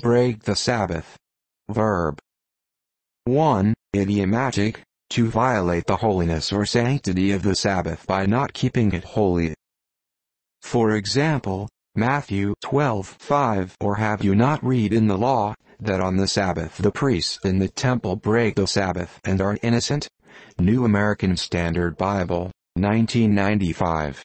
break the Sabbath. Verb. 1. Idiomatic, to violate the holiness or sanctity of the Sabbath by not keeping it holy. For example, Matthew 12:5, or have you not read in the law, that on the Sabbath the priests in the temple break the Sabbath and are innocent? New American Standard Bible, 1995.